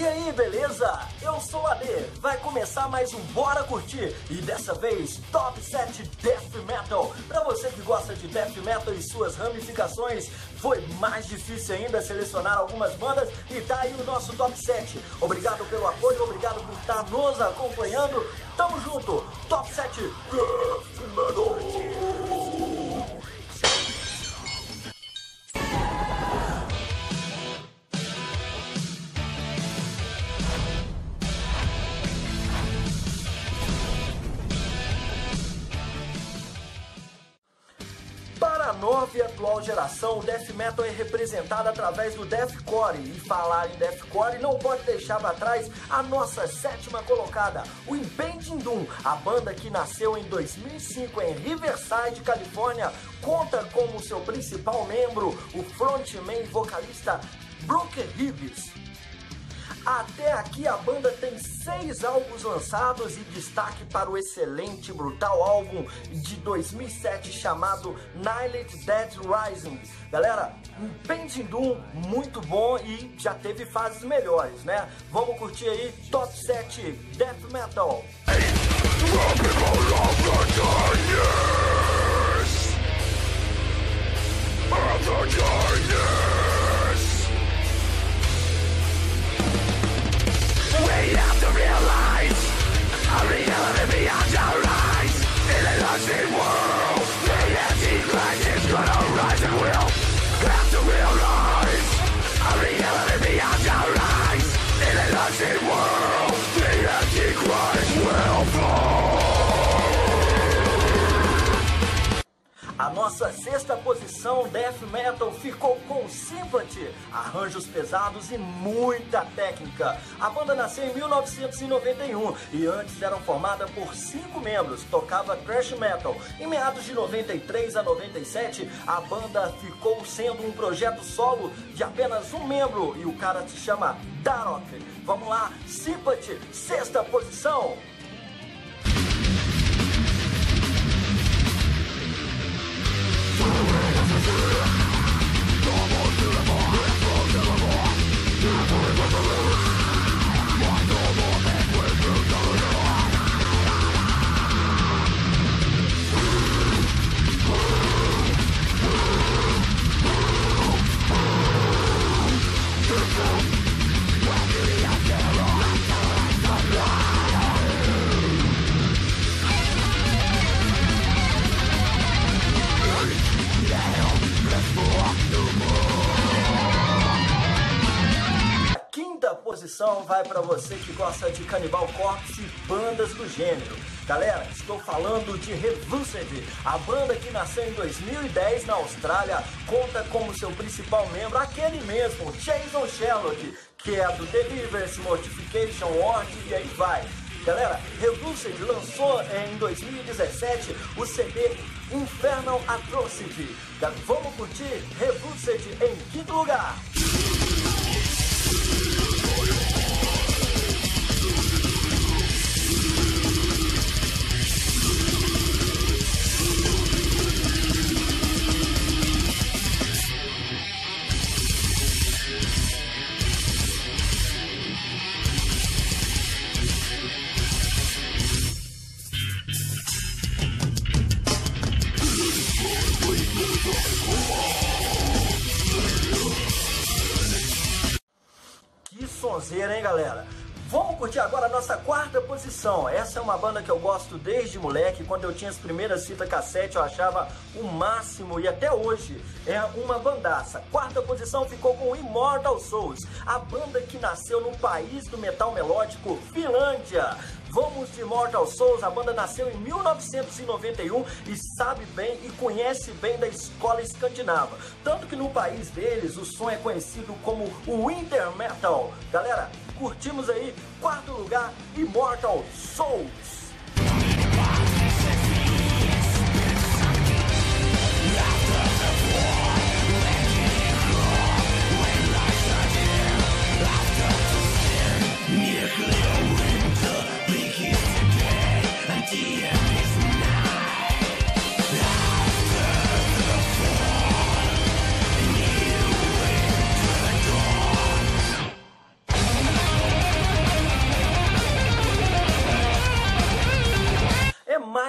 E aí, beleza? Eu sou a D. Vai começar mais um Bora Curtir e dessa vez Top 7 Death Metal. Pra você que gosta de Death Metal e suas ramificações, foi mais difícil ainda selecionar algumas bandas e tá aí o nosso Top 7. Obrigado pelo apoio, obrigado por estar nos acompanhando. Tamo junto! Top 7 Death Metal! A atual geração, o Death Metal é representado através do Deathcore, e falar em Deathcore não pode deixar para trás a nossa sétima colocada, o Impending Doom. A banda que nasceu em 2005 em Riverside, Califórnia, conta como seu principal membro o frontman e vocalista Brooke Ribbs. Até aqui a banda tem 6 álbuns lançados e destaque para o excelente e brutal álbum de 2007 chamado Nihilid Death Rising. Galera, Impending Doom muito bom e já teve fases melhores, né? Vamos curtir aí Top 7 Death Metal. We have to realize a reality beyond our eyes. In a lousy world, the empty glass is gonna rise, and we'll have to realize a reality beyond our eyes. In a lousy world, the empty glass will fall. A nossa sexta posição, Death Metal, ficou com Simpant, arranjos pesados e muita técnica. A banda nasceu em 1991 e antes era formada por 5 membros, tocava thrash metal. Em meados de 93 a 97, a banda ficou sendo um projeto solo de apenas um membro e o cara se chama Darok. Vamos lá, Simpant, sexta posição. Vai para você que gosta de Cannibal Corpse e bandas do gênero. Galera, estou falando de Revulsed. A banda que nasceu em 2010 na Austrália conta como seu principal membro aquele mesmo, Jason Sherlock, que é do Deliverance, Mortification Ward e aí vai. Galera, Revulsed lançou em 2017 o CD Infernal Atrocity. Vamos curtir Revulsed em quinto lugar. Hein, galera? Vamos curtir agora a nossa quarta posição. Essa é uma banda que eu gosto desde moleque. Quando eu tinha as primeiras fitas cassete, eu achava o máximo e até hoje é uma bandaça. Quarta posição ficou com Immortal Souls, a banda que nasceu no país do metal melódico, Finlândia. Vamos de Immortal Souls, a banda nasceu em 1991 e sabe bem e conhece bem da escola escandinava. Tanto que no país deles o som é conhecido como o Winter Metal. Galera, curtimos aí, quarto lugar, Immortal Souls.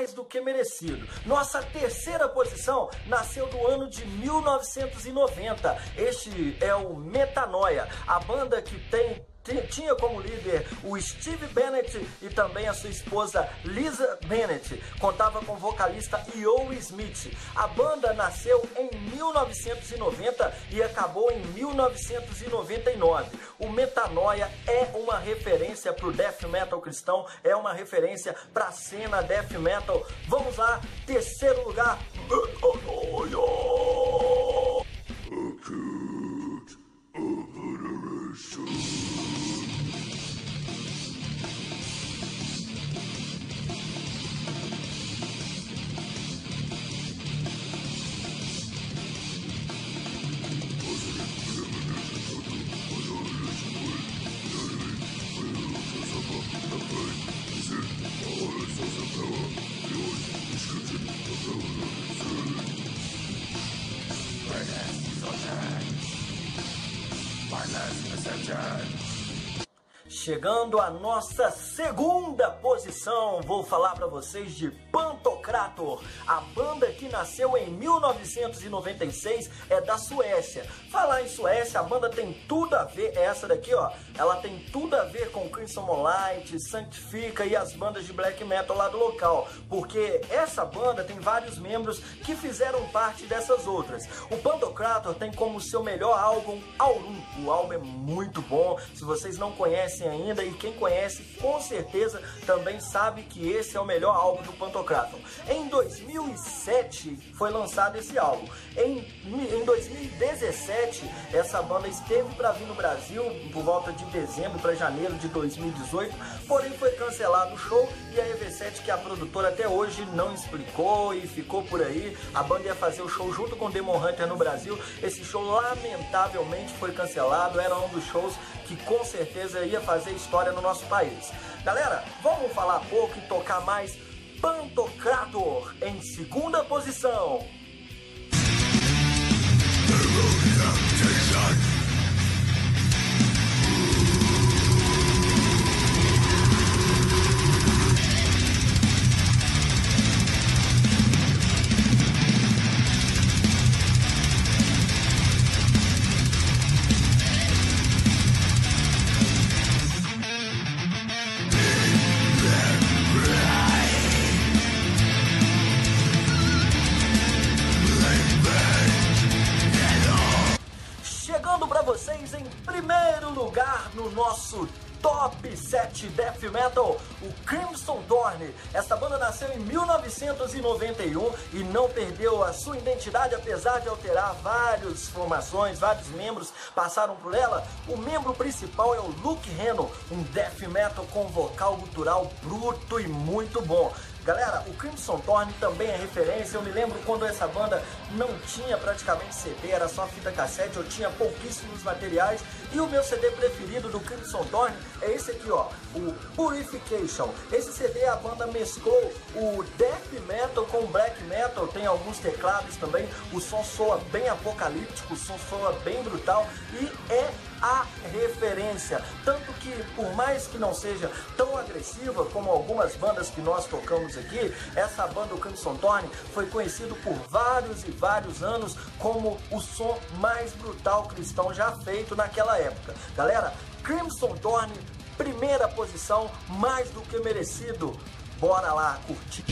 mais do que merecido. Nossa terceira posição nasceu do ano de 1990. Este é o Metanoia, a banda que tinha como líder o Steve Bennett e também a sua esposa Lisa Bennett. Contava com o vocalista Joey Smith. A banda nasceu em 1990 e acabou em 1999. O Metanoia é uma referência para o death metal cristão, é uma referência para a cena death metal. Vamos lá, terceiro lugar, Metanoia. Acute Obliteration. Chegando à nossa segunda posição, vou falar para vocês de Pantokrator. A banda que nasceu em 1996 é da Suécia. Falar em Suécia, a banda tem tudo a ver, essa daqui, ó, ela tem tudo a ver com Crimson Molite, Sanctifica e as bandas de black metal lá do local, porque essa banda tem vários membros que fizeram parte dessas outras. O Pantokrator tem como seu melhor álbum Aurum. O álbum é muito bom, se vocês não conhecem ainda, e quem conhece com certeza também sabe que esse é o melhor álbum do Pantokrator. Em 2007 foi lançado esse álbum. Em 2017 essa banda esteve para vir no Brasil por volta de dezembro para janeiro de 2018, porém foi cancelado o show e a EV7, que é a produtora, até hoje não explicou e ficou por aí. A banda ia fazer o show junto com Demon Hunter no Brasil. Esse show lamentavelmente foi cancelado, era um dos shows que com certeza ia fazer história no nosso país. Galera, vamos falar pouco e tocar mais Pantokrator em segunda posição. Nosso top 7 death metal, o Crimson Thorn. Essa banda nasceu em 1991 e não perdeu a sua identidade, apesar de alterar várias formações, vários membros passaram por ela. O membro principal é o Luke Reno, um death metal com vocal gutural bruto e muito bom. Galera, o Crimson Thorn também é referência. Eu me lembro quando essa banda não tinha praticamente CD, era só fita cassete, eu tinha pouquíssimos materiais. E o meu CD preferido do Crimson Thorn é esse aqui, ó, o Purification. Esse CD, a banda mesclou o death metal com o black metal, tem alguns teclados também. O som soa bem apocalíptico, o som soa bem brutal e é a referência. Tanto que, por mais que não seja tão agressiva como algumas bandas que nós tocamos aqui, essa banda, o Crimson Thorn, foi conhecido por vários e vários anos como o som mais brutal cristão já feito naquela época. Galera, Crimson Thorn, primeira posição, mais do que merecido. Bora lá curtir.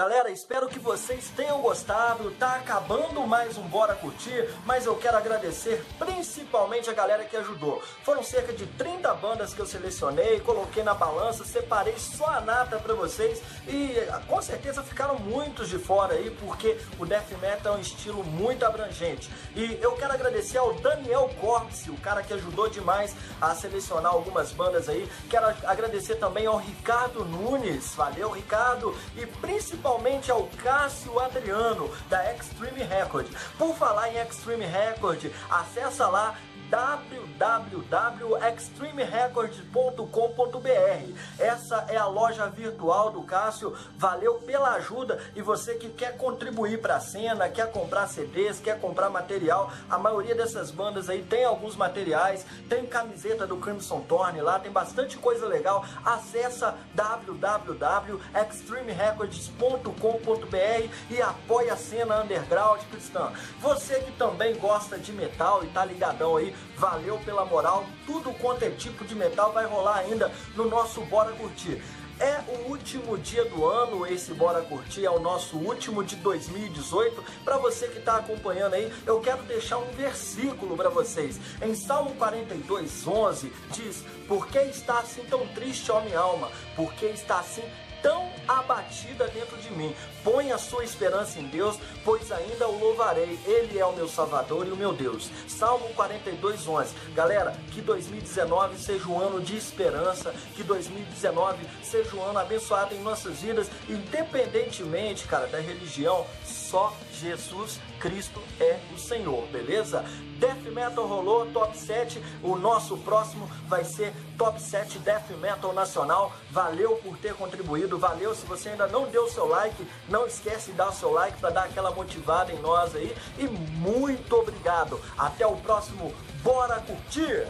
Galera, espero que vocês tenham gostado. Tá acabando mais um Bora Curtir, mas eu quero agradecer principalmente a galera que ajudou. Foram cerca de 30 bandas que eu selecionei, coloquei na balança, separei só a nata pra vocês e com certeza ficaram muitos de fora aí, porque o Death Metal é um estilo muito abrangente. E eu quero agradecer ao Daniel Corpse, o cara que ajudou demais a selecionar algumas bandas aí. Quero agradecer também ao Ricardo Nunes, valeu Ricardo, e principalmente ao Cássio Adriano, da Extreme Record. Por falar em Extreme Record, acessa lá www.extremerecord.com.br. Essa é a loja virtual do Cássio. Valeu pela ajuda, e você que quer contribuir para a cena, quer comprar CDs, quer comprar material, a maioria dessas bandas aí tem alguns materiais, tem camiseta do Crimson Thorn lá, tem bastante coisa legal. Acessa www.extremerecords.com.br e apoia a cena underground cristã. Você que também gosta de metal e tá ligadão aí, valeu pela moral. Tudo quanto é tipo de metal vai rolar ainda no nosso Bora Curtir. É o último dia do ano, esse Bora Curtir é o nosso último de 2018. Para você que está acompanhando aí, eu quero deixar um versículo para vocês. Em Salmo 42:11 diz: "Por que está assim tão triste, ó minha alma? Por que está assim tão abatida dentro de mim? Põe a sua esperança em Deus, pois ainda o louvarei. Ele é o meu Salvador e o meu Deus." Salmo 42:11. Galera, que 2019 seja um ano de esperança, que 2019 seja um ano abençoado em nossas vidas, independentemente, cara, da religião. Só Jesus Cristo é o Senhor, beleza? Death Metal rolou, Top 7. O nosso próximo vai ser Top 7 Death Metal Nacional. Valeu por ter contribuído, valeu. Se você ainda não deu o seu like, não esquece de dar o seu like para dar aquela motivada em nós aí. E muito obrigado. Até o próximo Bora Curtir!